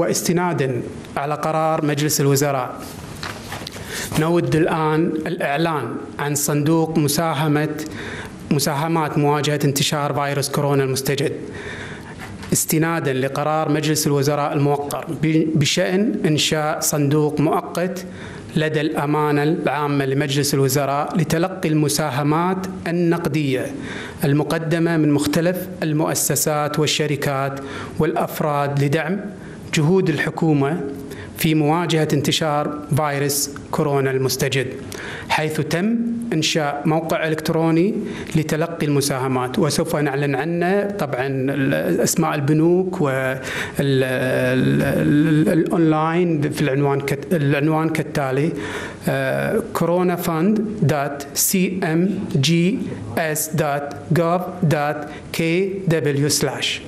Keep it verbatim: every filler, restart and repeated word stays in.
واستنادا على قرار مجلس الوزراء نود الآن الإعلان عن صندوق مساهمة مساهمات مواجهة انتشار فيروس كورونا المستجد استنادا لقرار مجلس الوزراء الموقر بشأن إنشاء صندوق مؤقت لدى الأمانة العامة لمجلس الوزراء لتلقي المساهمات النقدية المقدمة من مختلف المؤسسات والشركات والأفراد لدعم جهود الحكومة في مواجهة انتشار فيروس كورونا المستجد، حيث تم إنشاء موقع إلكتروني لتلقي المساهمات، وسوف نعلن عنه طبعاً أسماء البنوك والأونلاين في العنوان العنوان كالتالي: coronafund dot c m g s dot k w slash